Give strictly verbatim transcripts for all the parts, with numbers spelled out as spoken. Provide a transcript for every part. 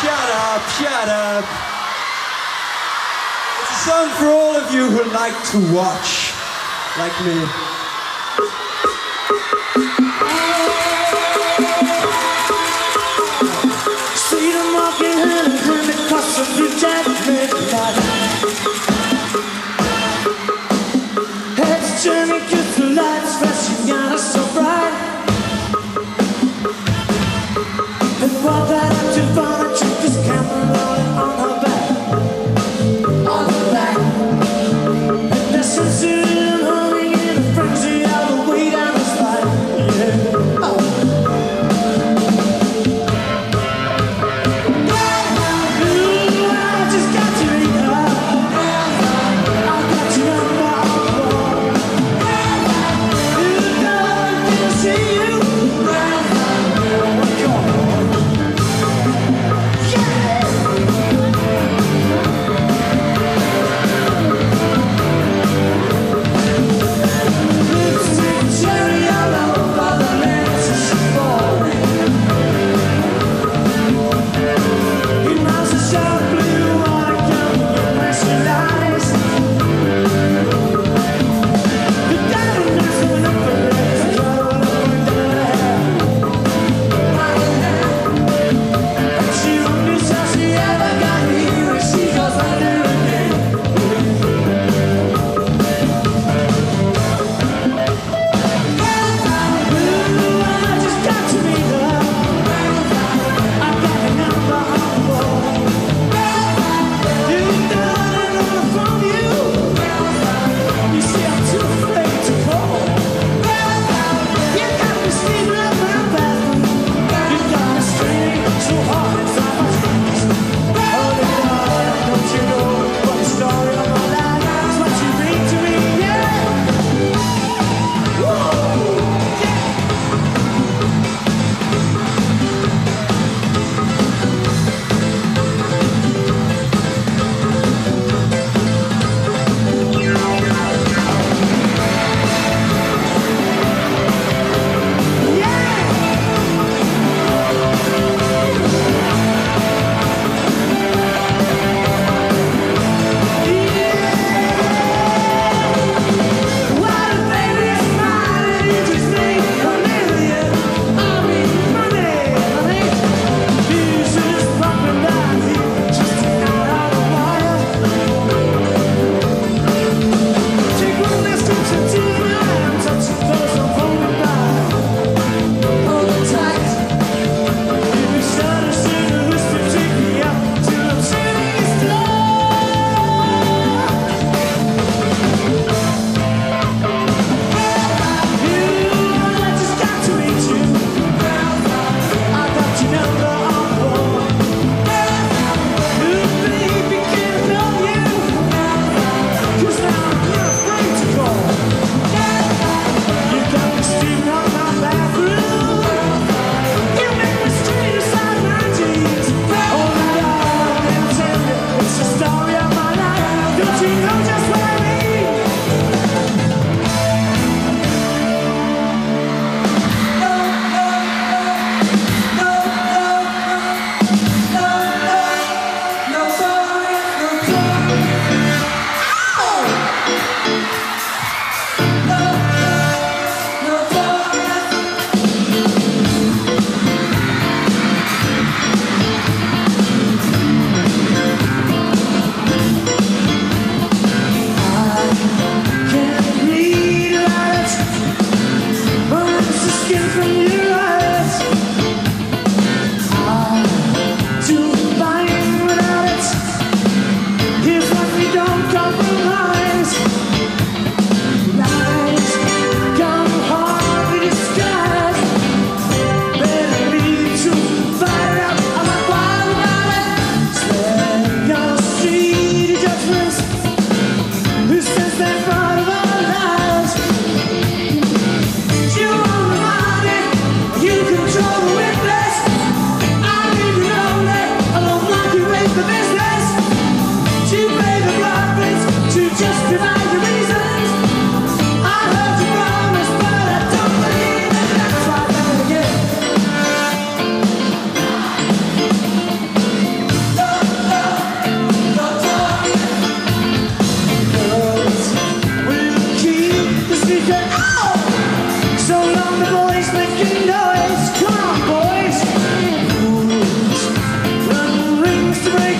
Shut up, shut up. It's a song for all of you who like to watch, like me. Yeah.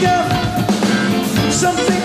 think of something